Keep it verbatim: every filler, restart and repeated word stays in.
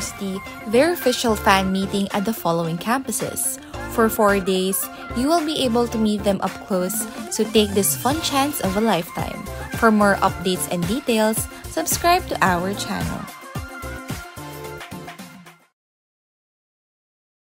University their official fan meeting at the following campuses. For four days, you will be able to meet them up close, so take this fun chance of a lifetime. For more updates and details, subscribe to our channel.